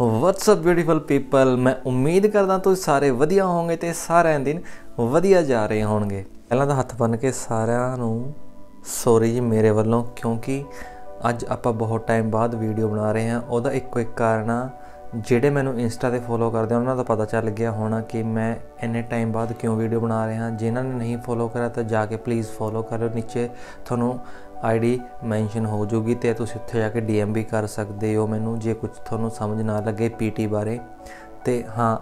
WhatsApp beautiful people, मैं उम्मीद करदा तुसीं सारे वधिया होंगे ते सारे दिन वधिया जा रहे होंगे। पहला तो हथ बन के सारिआं नूं सॉरी जी मेरे वालों, क्योंकि अज आपां बहुत टाइम बाद वीडियो बना रहे हैं। उहदा इक्को इक कारण आ, जेडे मैनू इंस्टा ते फॉलो करते हैं उन्होंने तो पता चल गया होना कि मैं इन्ने टाइम बाद क्यों वीडियो बना रहा। जिन्होंने नहीं फॉलो करा तो जाके प्लीज़ फॉलो करो, नीचे थोनों आई डी मैनशन हो जूगी तो तुसीं उत्थे जाके डी एम भी कर सकते हो मैनू जे कुछ थोनों समझ ना लगे पी टी बारे। तो हाँ,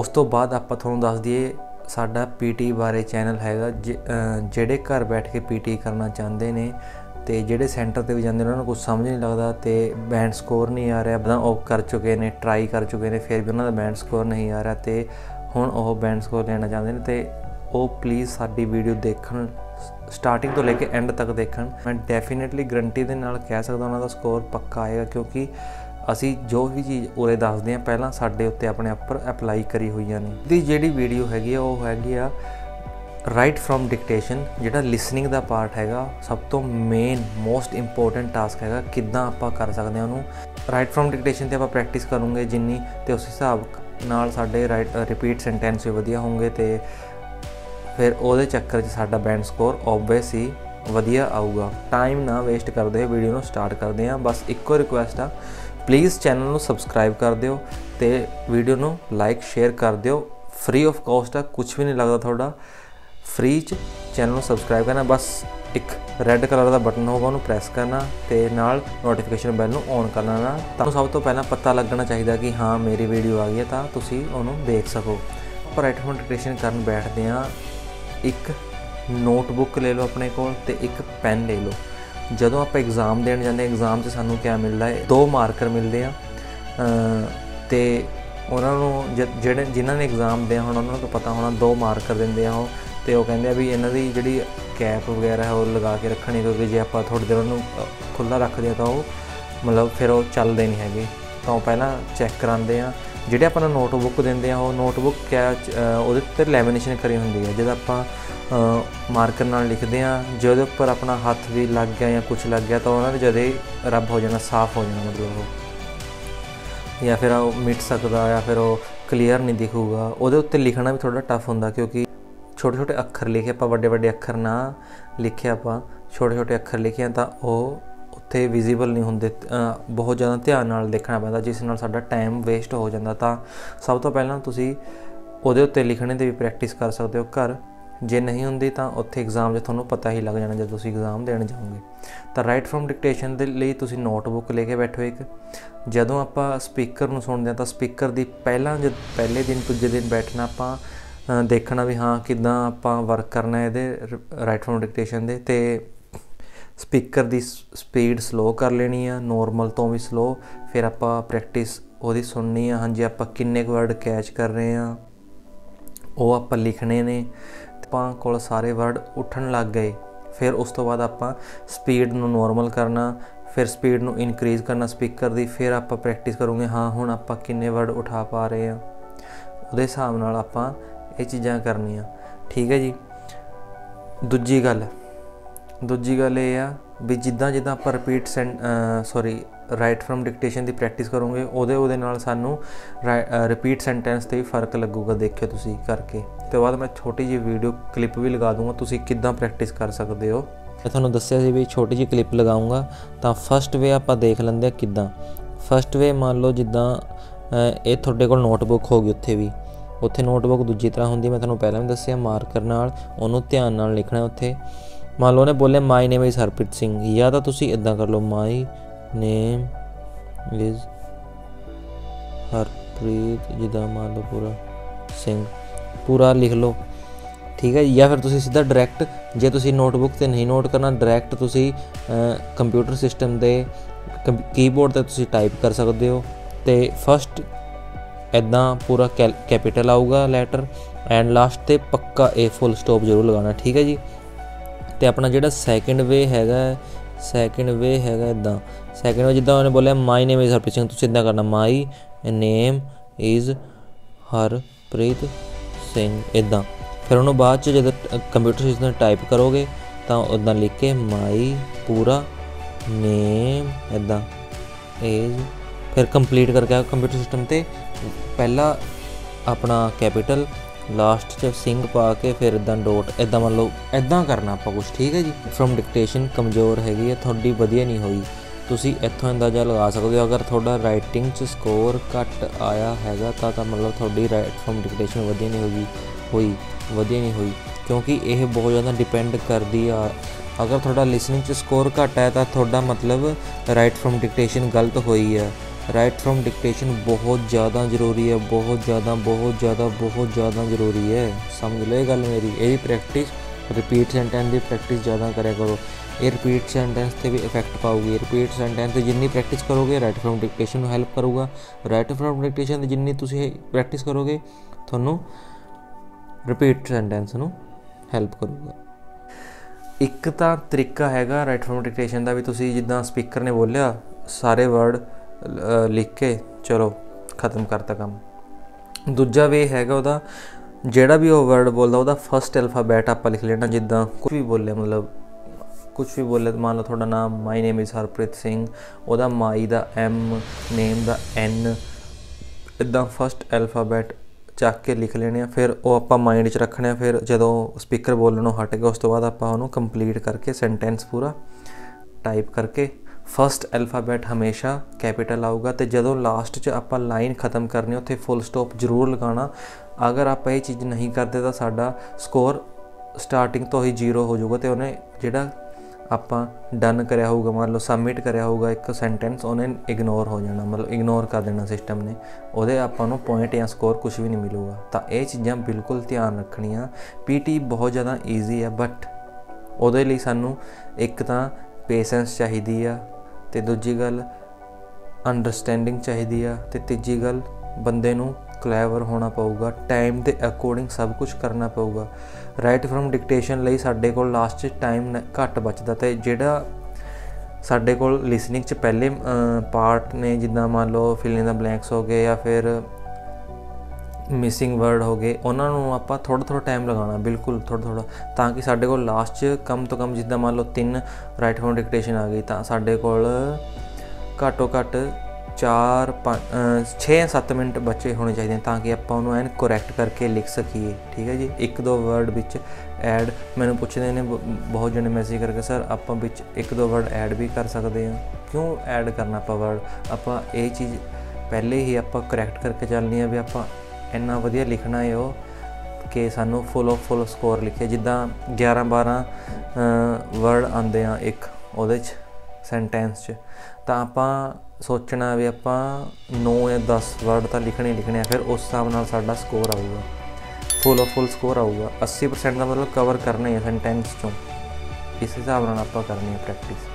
उस तो बाद आपां थोनों दस दिए साडा पी टी बारे चैनल हैगा, जेडे घर बैठ के पी टी करना चाहते ने तो जोड़े सेंटर पर भी जाते उन्होंने कुछ समझ नहीं लगता, तो बैंड स्कोर नहीं आ रहा। बंदा वो कर चुके ने, ट्राई कर चुके ने, फिर भी उन्होंने बैंड स्कोर नहीं आ रहा, तो हुण वो बैंड स्कोर लेना चाहते हैं। तो वो प्लीज़ साडी वीडियो देखण, स्टार्टिंग तो लेके एंड तक देखण। मैं डेफिनेटली गारंटी दे नाल कह सकदा उन्होंने स्कोर पक्का आएगा, क्योंकि असी जो भी चीज़ उरे दसदे हैं पहला साडे उत्ते अपने उपर अपलाई करी हुई ने। जिहड़ी वीडियो हैगी वह हैगी आ राइट फ्रॉम डिक्टेशन, जिहड़ा लिसनिंग का पार्ट हैगा सब तो मेन मोस्ट इंपोर्टेंट टास्क हैगा। किद्दां आपां कर सकदे हां उहनूं राइट फ्रॉम डिक्टेशन ते आपां प्रैक्टिस करूंगे जिन्नी, तो उस हिसाब नाल साडे राइट रिपीट सेंटेंस भी वधिया होंगे, तो फिर उहदे चक्कर 'च साडा बैंड स्कोर ऑबवियस ही वधिया आऊगा। टाइम ना वेस्ट करदे वीडियो नूं स्टार्ट करदे हां। बस इक्को रिक्वेस्ट आ, प्लीज़ चैनल नूं सबसक्राइब कर दिओ ते वीडियो नूं लाइक शेयर कर दिओ। फ्री ऑफ कॉस्ट आ, कुछ भी नहीं लगदा तुहाडा। फ्री च चैनल सबसक्राइब करना, बस एक रेड कलर का बटन होगा उन्होंने प्रेस करना ते नाल नोटिफिकेशन बैल में ऑन करना ना, तो सब तो पहला पता लगना चाहिए कि हाँ मेरी वीडियो आ गई है, तो तुम उन्होंने देख सको। पर राइट फ्रॉम डिक्टेशन करन बैठते हैं, एक नोटबुक ले लो अपने को ते एक पेन ले लो। जदों आप एग्जाम देने जाते एग्जाम से सानू क्या मिलता है, दो मार्कर मिलते हैं। तो उन्होंने जेडे जिन्होंने एग्जाम दिया होना उन्होंने तो पता होना दो मार्कर देंगे वो, तो वो कहें भी इन्ह की जी कैप वगैरह है वो लगा के रखनी, क्योंकि जे आप थोड़ी देर उन्होंने खुला रख दिया तो मतलब फिर वो चलते नहीं है। तो पहला चैक कराते हैं जोड़े अपना नोटबुक देंगे वो नोटबुक क्या वो लैमीनेशन करी होंगी है, जो आप मार्कर नाल लिखते हैं जो पर अपना हाथ भी लग गया या कुछ लग गया तो उन्होंने जद ही रब हो जाना, साफ हो जाना मतलब वो, या फिर वो मिट सकता या फिर वो क्लीयर नहीं दिखूगा। वो उत्ते लिखना भी थोड़ा टफ होंगे, क्योंकि छोटे छोटे अक्षर लिखे आप बड़े बड़े अक्षर ना लिखे, आप छोटे छोटे अक्षर लिखे तो वह उत्थे विजिबल नहीं होंगे। बहुत ज़्यादा ध्यान नाल देखना पैंदा जिस नाल साडा टाइम वेस्ट हो जाता। तो सब तो पहला तुसी उहदे उत्ते लिखने की भी प्रैक्टिस कर सकते हो घर, जे नहीं होंदी तो उत्थे एग्जाम च तुहानूं पता ही लग जाना जब तुसी एग्जाम देने जाओगे। तो राइट फ्रॉम डिक्टेशन दे लई तुसी नोटबुक लेके बैठो एक। जदों आपां स्पीकर नूं सुणदे हां तो स्पीकर दी पहले दिन दूजे दिन बैठना आपां देखना भी हाँ किदां आपां वर्क करना है ये राइट फ्रॉम डिक्टेशन दे। ते स्पीकर की स्पीड स्लो कर लेनी है, नॉर्मल तो भी स्लो, फिर आप प्रैक्टिस वो सुननी है। हाँ जी आप किन्ने वर्ड कैच कर रहे हैं वो आप लिखने ने, आपां कोल सारे वर्ड उठन लग गए, फिर उस तो बाद आपां स्पीड नूं नॉर्मल करना, फिर स्पीड नूं इनक्रीज़ करना स्पीकर की, फिर आप प्रैक्टिस करोगे हाँ हुण आप किन्ने वर्ड उठा पा रहे हैं उहदे हिसाब नाल आपां ये चीज़ा करनी आ, ठीक है जी। दूजी गल भी जिदा जिदा आप रिपीट राइट फ्रॉम डिक्टेशन की प्रैक्टिस करोगे उहदे नाल सानू रिपीट सेंटेंस ते भी फर्क लगूगा, देखियो तुसी करके। तो बाद मैं छोटी जी वीडियो क्लिप भी लगा दूंगा, तुसी किद्दां प्रैक्टिस कर सकते हो। मैं तुहानूं दस्सिया सी भी छोटी जी क्लिप लगाऊंगा। तो फर्स्ट वे आपां देख लैंदे आ किद्दां। फर्स्ट वे मान लो जिदा ये तुहाडे कोल नोटबुक होगी, उत्थे भी उत्थे नोटबुक दूजी तरह होंगी, मैं तुहानूं पहले भी दस्सिया मार्कर नाल उहनूं ध्यान नाल लिखना। उत्थे मान लो ने बोले my name is Harpreet Singh, या तो तुसीं इदां कर लो माई नेम इज़ हरप्रीत जिदा मान लो पूरा सिंह पूरा लिख लो, ठीक है। या फिर तुसीं सीधा डायरैक्ट जे तुसीं नोटबुक ते नहीं नोट करना डायरैक्ट तुसीं कंप्यूटर सिस्टम दे कीबोर्ड ते तुसीं टाइप कर सकदे हो। ते फर्स्ट इदा पूरा कैपिटल आऊगा लैटर एंड लास्ट ते पक्का ए फुल स्टॉप जरूर लगाना, ठीक है जी। तो अपना जोड़ा सैकेंड वे हैगा इदा। सैकेंड वे जिदा उन्हें बोलिया my name is Harpreet Singh, तुम इदा करना my name is Harpreet Singh इदा। फिर उन्होंने बाद जो कंप्यूटर सिस्टम टाइप करोगे तो उदा लिख के माई पूरा नेम इदा इज़ फिर कंप्लीट करके कंप्यूटर सिस्टम ते पहला अपना कैपिटल लास्ट च सिंह पा के फिर इदा डोट इदा मान लो इदा करना आप कुछ ठीक है जी। फ्रॉम डिक्टेशन कमज़ोर हैगी है थोड़ी वधिया नहीं हुई ਤੁਸੀਂ ਇੱਥੋਂ अंदाजा लगा सकते हो। अगर थोड़ा राइटिंग च स्कोर घट आया हैगा तो मतलब थोड़ी राइट फ्रॉम डिक्टेशन वधिया नहीं हुई वधिया नहीं हुई क्योंकि यह बहुत ज़्यादा डिपेंड करती आ। अगर थोड़ा लिसनिंग च स्कोर घट है तो थोड़ा मतलब राइट फ्रॉम डिक्टेशन गलत हुई है। राइट फ्रॉम डिक्टेशन बहुत ज़्यादा जरूरी है, बहुत ज़्यादा जरूरी है। समझ लो ये गल मेरी। यही प्रैक्टिस रिपीट सेंटेंस की प्रैक्टिस ज़्यादा करा करो। ये रिपीट सेंटेंस से भी इफेक्ट पाऊगी। रिपीट सेंटेंस से जिन्नी प्रैक्टिस करोगे राइट फ्रॉम डिक्टेशन हैल्प करूगा। राइट फ्रॉम डिक्टेशन से जिन्नी तुसीं प्रैक्टिस करोगे थानू रिपीट सेंटेंस नू हैल्प करूगा। एक तो तरीका हैगा राइट फ्रॉम डिक्टेशन का भी तुसीं जिद्दां स्पीकर ने बोलिया सारे वर्ड लिख के चलो खत्म करता काम। दूजा वे हैगा उहदा जिहड़ा भी वो वर्ड बोलदा उहदा फर्स्ट अल्फाबैट आप लिख लेना। जिद्दां कुछ भी बोले मतलब कुछ भी बोले मान लो थोड़ा नाम my name is Harpreet Singh उहदा माई का एम नेम का एन इदा फस्ट अल्फाबैट चक के लिख लेने फिर वो आप माइंड च रखने। फिर जो स्पीकर बोलनों हट गया उस तो बाद आपां उहनूं कंप्लीट करके सेंटेंस पूरा टाइप करके फस्ट अल्फाबैट हमेशा कैपिटल आऊगा। तो जो लास्ट च आप लाइन खत्म करनी उत्थे फुल स्टॉप जरूर लगाना। अगर आप ये चीज़ नहीं करते तो साडा स्कोर स्टार्टिंग तो ही जीरो हो जाऊगा। तो उन्हें जिहड़ा आपां डन कराया होगा मान लो सबमिट कराया होगा एक सेंटेंस उन्हें इग्नोर हो जाना मतलब इग्नोर कर देना सिस्टम ने। उहदे आपां नूं पॉइंट या स्कोर कुछ भी नहीं मिलेगा। तो ये चीज़ां बिल्कुल ध्यान रखनियां। पीटी बहुत ज़्यादा ईजी है बट उहदे लई सानूं एक तो पेशेंस चाहिदी आ ते दूजी गल अंडरस्टैंडिंग चाहिदी आ ते तीजी गल बंदे नूं क्लैवर होना पऊगा। टाइम के अकॉर्डिंग सब कुछ करना पऊगा। राइट फ्रॉम डिक्टेशन लई साडे कोल लास्ट टाइम घट बचता। तो जिहड़ा साडे कोल लिसनिंग च पहले पार्ट ने जिद्दां मान लो फिलिंग द ब्लैंक्स हो गए या फिर मिसिंग वर्ड हो गए उन्हां नूं आपां थोड़ा थोड़ा टाइम लगाना बिल्कुल थोड़ा ताकि साडे कोल लास्ट कम तो कम जिद्दां मान लो 3 राइट फ्रॉम डिक्टेशन आ गई तो साडे कोल घट्टो घट 4-5-6-7 मिनट बचे होने चाहिए ताकि आपां उहनूं एन करैक्ट करके लिख सकीए। ठीक है जी। एक दो वर्ड विच ऐड मैनूं पुछदे ने बहुत जने मैसेज करके सर आपां विच एक दो वर्ड ऐड भी कर सकते हैं। क्यों ऐड करना आपां वर्ड? आपां ये चीज़ पहले ही आपां करैक्ट करके चलनी है भी आपां इन्ना वधिया लिखना है वो कि सानूं फुल स्कोर लिखे। जिद्दां 11-12 वर्ड आंदे आ एक उहदे च सेंटेंस च तां आपां सोचना भी आपां 9 या 10 वर्ड तो लिखने फिर उस हिसाब नाल साडा स्कोर आऊगा फुल स्कोर आऊगा। 80% का मतलब कवर करना है सेंटेंस चों। इस हिसाब नाल आपां करनी है प्रैक्टिस।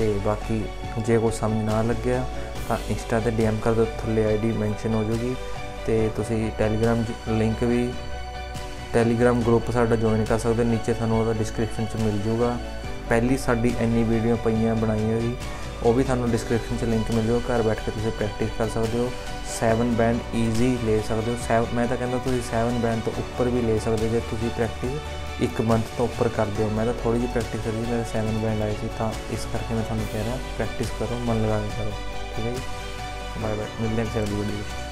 तो बाकी जे कोई समझ ना लगे तो इंस्टा ते डीएम कर दो थल्ले आईडी मैंशन हो जाएगी। तो तुसी टैलीग्राम लिंक भी टैलीग्राम ग्रुप साडा ज्वाइन कर सकते नीचे थानूं उहदा डिस्क्रिप्शन च मिल जूगा। पहली साडी इन्नी वीडियो पईयां बनाई हुई वो भी थानू डिस्क्रिप्शन से लिंक मिल जाएगा। घर बैठ के तुम प्रैक्टिस कर सकते हो। 7 बैंड ईजी ले सकते हो। मैं तो कहता तुम 7 बैंड तो उपर भी ले सकते जो तुम प्रैक्टिस 1 मंथ तो उपर करते हो। मैं तो थोड़ी जी प्रैक्टिस करी मेरे 7 बैंड आए थे तो इस करके मैं थानू कह रहा प्रैक्टिस करो मन लगा के करो। ठीक है जी। Bye bye. मिलते हैं अगली वीडियो।